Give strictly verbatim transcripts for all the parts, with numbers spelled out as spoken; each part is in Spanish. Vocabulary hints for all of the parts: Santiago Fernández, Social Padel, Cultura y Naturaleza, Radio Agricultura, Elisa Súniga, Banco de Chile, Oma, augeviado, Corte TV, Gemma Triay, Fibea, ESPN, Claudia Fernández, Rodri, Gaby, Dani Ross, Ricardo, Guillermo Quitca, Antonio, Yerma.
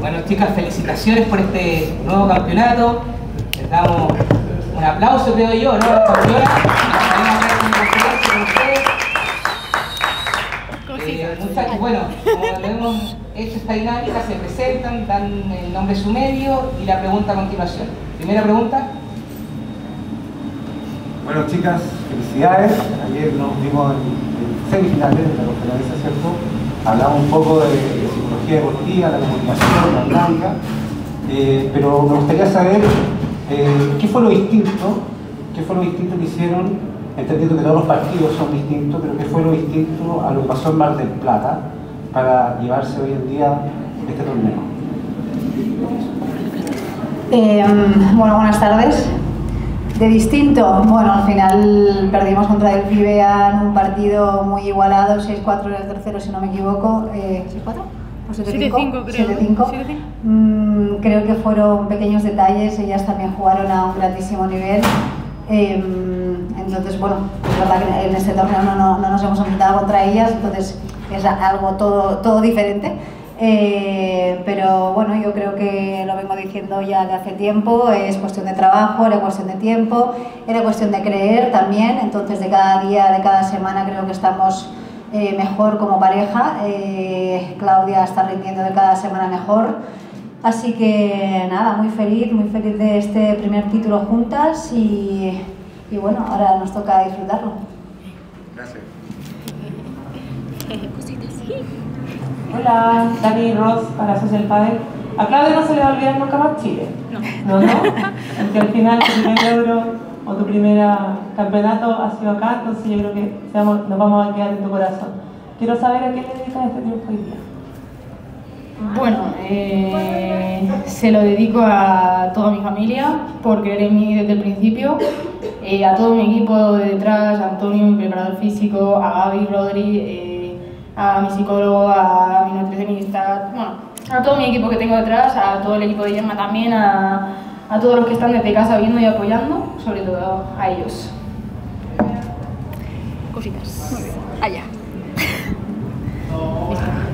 Bueno, chicas, felicitaciones por este nuevo campeonato. Les damos un aplauso, creo yo, ¿no? Las campeonas. Eh, muchachos, bueno, como lo hemos hecho esta dinámica, se presentan, dan el nombre de su medio y la pregunta a continuación. Primera pregunta. Bueno, chicas, felicidades. Ayer nos vimos en semifinales de la conferencia, ¿cierto? Hablamos un poco de, de psicología deportiva, la comunicación, la dinámica, eh, pero me gustaría saber eh, qué fue lo distinto, qué fue lo distinto que hicieron, entendiendo que todos los partidos son distintos, pero qué fue lo distinto a lo que pasó en Mar del Plata para llevarse hoy en día este torneo. Eh, bueno, buenas tardes. De distinto, bueno, al final perdimos contra el Fibea en un partido muy igualado, seis cuatro en el tercero, si no me equivoco, eh, ¿seis cuatro? ¿O siete cinco? siete cinco. Mm, creo que fueron pequeños detalles, ellas también jugaron a un grandísimo nivel, eh, entonces, bueno, es verdad que en este torneo no, no, no nos hemos enfrentado contra ellas, entonces es algo todo, todo diferente. Eh, pero bueno, yo creo que lo vengo diciendo ya de hace tiempo, es cuestión de trabajo, era cuestión de tiempo, era cuestión de creer también, entonces de cada día, de cada semana creo que estamos eh, mejor como pareja, eh, Claudia está rindiendo de cada semana mejor, así que nada, muy feliz, muy feliz de este primer título juntas y, y bueno, ahora nos toca disfrutarlo. Gracias. Hola, Dani Ross para Social Padel. A Claudia no se le va a olvidar nunca más Chile. No. ¿No, no? Porque al final tu primer euro o tu primer campeonato ha sido acá, entonces yo creo que seamos, nos vamos a quedar en tu corazón. Quiero saber a qué le dedicas este triunfo hoy día. Bueno, eh, se lo dedico a toda mi familia por creer en mí desde el principio, eh, a todo mi equipo de detrás, a Antonio, mi preparador físico, a Gaby, Rodri, eh, a mi psicólogo, a mi nutricionista, bueno, a todo mi equipo que tengo detrás, a todo el equipo de Yerma también, a, a todos los que están desde casa viendo y apoyando, sobre todo a ellos. Cositas. Allá.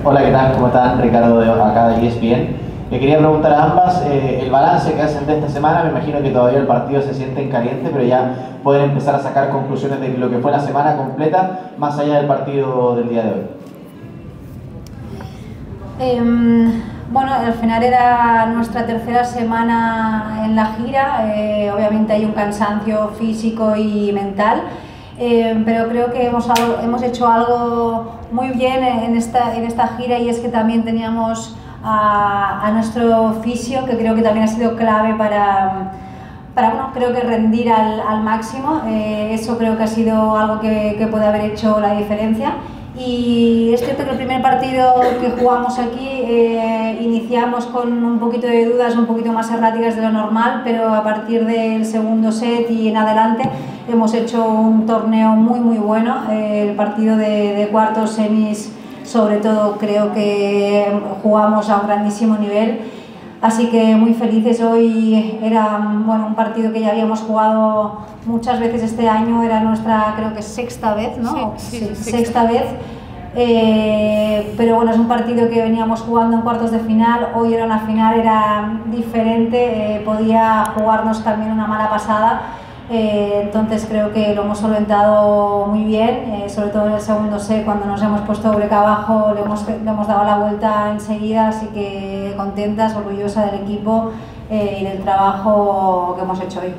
Hola, ¿qué tal? ¿Cómo están? Ricardo de Oma, acá de E S P N. Le quería preguntar a ambas eh, el balance que hacen de esta semana. Me imagino que todavía el partido se siente en caliente, pero ya pueden empezar a sacar conclusiones de lo que fue la semana completa, más allá del partido del día de hoy. Eh, bueno, al final era nuestra tercera semana en la gira, eh, obviamente hay un cansancio físico y mental, eh, pero creo que hemos, hemos hecho algo muy bien en esta, en esta gira, y es que también teníamos a, a nuestro fisio, que creo que también ha sido clave para, para bueno, creo que rendir al, al máximo, eh, eso creo que ha sido algo que, que puede haber hecho la diferencia. Y es cierto que el primer partido que jugamos aquí eh, iniciamos con un poquito de dudas, un poquito más erráticas de lo normal, pero a partir del segundo set y en adelante hemos hecho un torneo muy muy bueno. Eh, el partido de, de cuartos, semis, sobre todo creo que jugamos a un grandísimo nivel, así que muy felices. Hoy era, bueno, un partido que ya habíamos jugado muchas veces este año, era nuestra, creo que sexta vez, ¿no? Sí, sí, sí, sexta, sexta vez, eh, pero bueno, es un partido que veníamos jugando en cuartos de final, hoy era una final, era diferente, eh, podía jugarnos también una mala pasada, eh, entonces creo que lo hemos solventado muy bien, eh, sobre todo en el segundo set, cuando nos hemos puesto breca abajo, le hemos, le hemos dado la vuelta enseguida, así que contentas, orgullosa del equipo eh, y del trabajo que hemos hecho hoy.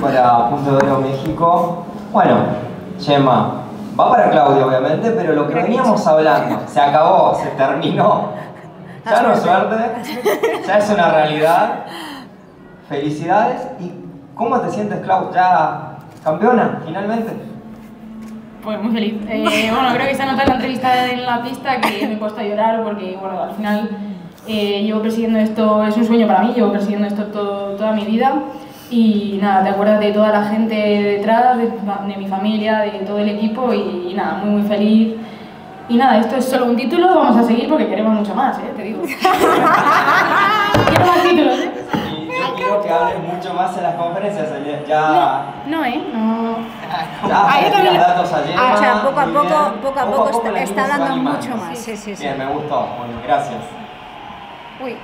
Para Punto de México. Bueno, Gemma, va para Claudia obviamente, pero lo que veníamos hablando, se acabó, se terminó. Ya no es suerte, ya es una realidad. Felicidades. ¿Y cómo te sientes, Clau? ¿Ya campeona, finalmente? Pues muy feliz. Eh, bueno, creo que se nota en la entrevista en la pista que me he puesto a llorar porque, bueno, al final... Eh, llevo persiguiendo esto, es un sueño para mí, llevo persiguiendo esto todo, toda mi vida y nada, te acuerdas de toda la gente detrás, de, de mi familia, de todo el equipo y, y nada, muy muy feliz y nada, esto es solo un título, vamos a seguir porque queremos mucho más, ¿eh? Te digo. Quiero más títulos, ¿eh? Y yo quiero que hables mucho más en las conferencias, ya... No, no, ¿eh? No... Ya, ahí también los datos a Gemma. O sea, poco a poco, poco, a poco, poco a poco está, está dando animando. Mucho más. Sí, sí, sí. Bien, sí. Me gustó. Bueno, gracias. Uy.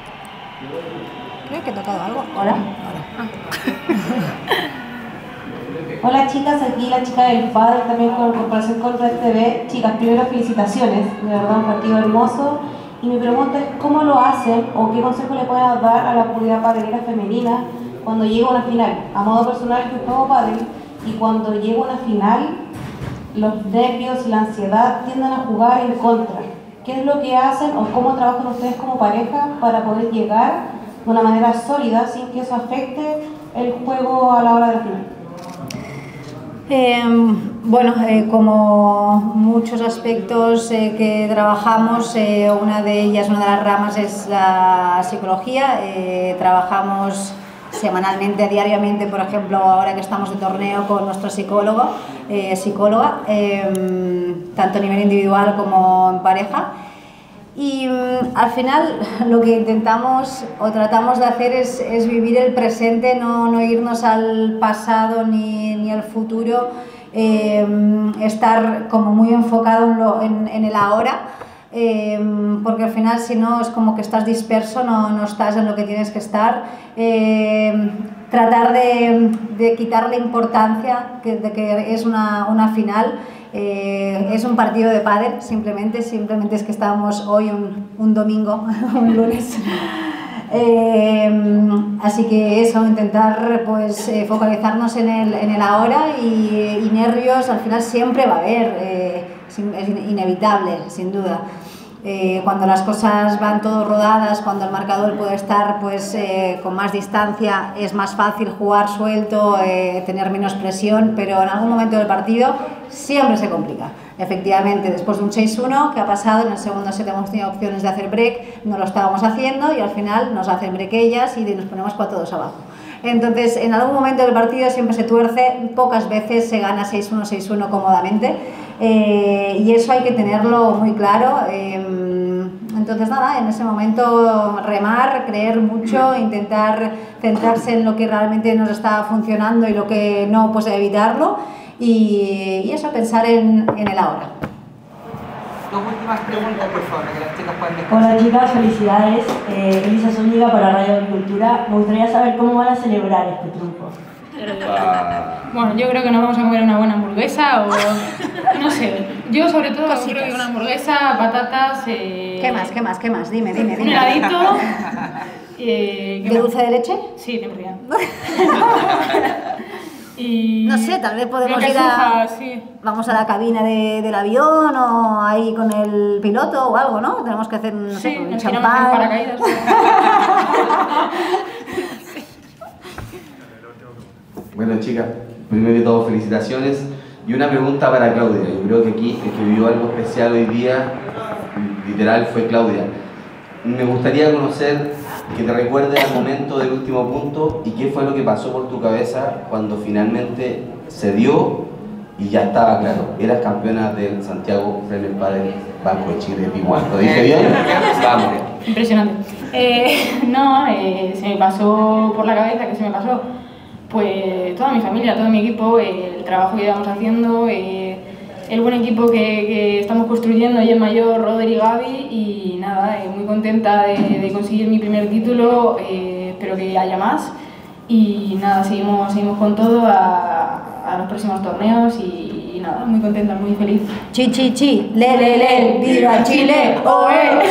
Creo que he tocado algo. Hola. Hola, ah. Hola chicas, aquí la chica del Padel también con Corporación Corte T V. Chicas, primero felicitaciones. De verdad, un partido hermoso. Y mi pregunta es, ¿cómo lo hacen o qué consejo le pueden dar a la comunidad padelera femenina cuando llega una final? A modo personal, yo juego pádel y cuando llega una final, los nervios, la ansiedad tienden a jugar en contra. ¿Qué es lo que hacen o cómo trabajan ustedes como pareja para poder llegar de una manera sólida sin que eso afecte el juego a la hora del final? Eh, bueno, eh, como muchos aspectos eh, que trabajamos, eh, una de ellas, una de las ramas es la psicología. Eh, trabajamos semanalmente, diariamente, por ejemplo, ahora que estamos de torneo con nuestro psicólogo, eh, psicóloga, eh, tanto a nivel individual como en pareja. Y al final lo que intentamos o tratamos de hacer es, es vivir el presente, no, no irnos al pasado ni, ni al futuro, eh, estar como muy enfocado en, lo, en, en el ahora, eh, porque al final si no es como que estás disperso, no, no estás en lo que tienes que estar. Eh, tratar de, de quitarle importancia, que, de que es una, una final. Eh, es un partido de pádel, simplemente, simplemente es que estábamos hoy un, un domingo, un lunes. Eh, así que eso, intentar pues, eh, focalizarnos en el, en el ahora y, y nervios al final siempre va a haber, eh, es inevitable, sin duda. Eh, cuando las cosas van todo rodadas, cuando el marcador puede estar pues, eh, con más distancia, es más fácil jugar suelto, eh, tener menos presión, pero en algún momento del partido siempre se complica. Efectivamente, después de un seis uno, ¿qué ha pasado? En el segundo set hemos tenido opciones de hacer break, no lo estábamos haciendo y al final nos hacen break ellas y nos ponemos cuatro dos abajo. Entonces, en algún momento del partido siempre se tuerce, pocas veces se gana seis uno, seis uno cómodamente. Eh, y eso hay que tenerlo muy claro, eh, entonces nada, en ese momento remar, creer mucho, intentar centrarse en lo que realmente nos está funcionando y lo que no, pues evitarlo y, y eso, pensar en, en el ahora. Dos últimas preguntas, por favor, que las chicas puedan descansar. Hola chicas, felicidades, eh, Elisa Súniga para Radio Agricultura, me gustaría saber cómo van a celebrar este triunfo. Bueno, yo creo que nos vamos a comer una buena hamburguesa o... no sé, yo sobre todo cositas. Creo que una hamburguesa, patatas... Eh... ¿Qué más, qué más, qué más? Dime, dime, dime. Un heladito... eh, ¿De dulce de leche? Sí, de verdad. Y... no sé, tal vez podemos ir a... Sí. Vamos a la cabina de, del avión o ahí con el piloto o algo, ¿no? Tenemos que hacer, no sí, sé, un champán... paracaídas. Bueno chicas, primero de todo felicitaciones y una pregunta para Claudia. Yo creo que aquí el que vivió algo especial hoy día, literal, fue Claudia. Me gustaría conocer que te recuerdes el momento del último punto y qué fue lo que pasó por tu cabeza cuando finalmente se dio y ya estaba claro. Eras campeona del Santiago Fernández Padel Banco de Chile, Piguán. ¿Lo dije bien? Vamos. Impresionante. Eh, no, eh, se me pasó por la cabeza que se me pasó. Pues toda mi familia, todo mi equipo, eh, el trabajo que íbamos haciendo, eh, el buen equipo que, que estamos construyendo, Gemma, yo, Rodri y Gaby, y nada, eh, muy contenta de, de conseguir mi primer título, eh, espero que haya más, y nada, seguimos, seguimos con todo a, a los próximos torneos y, y nada, muy contenta, muy feliz. Chi, chi, chi, le, le, le, viva Chile, oe.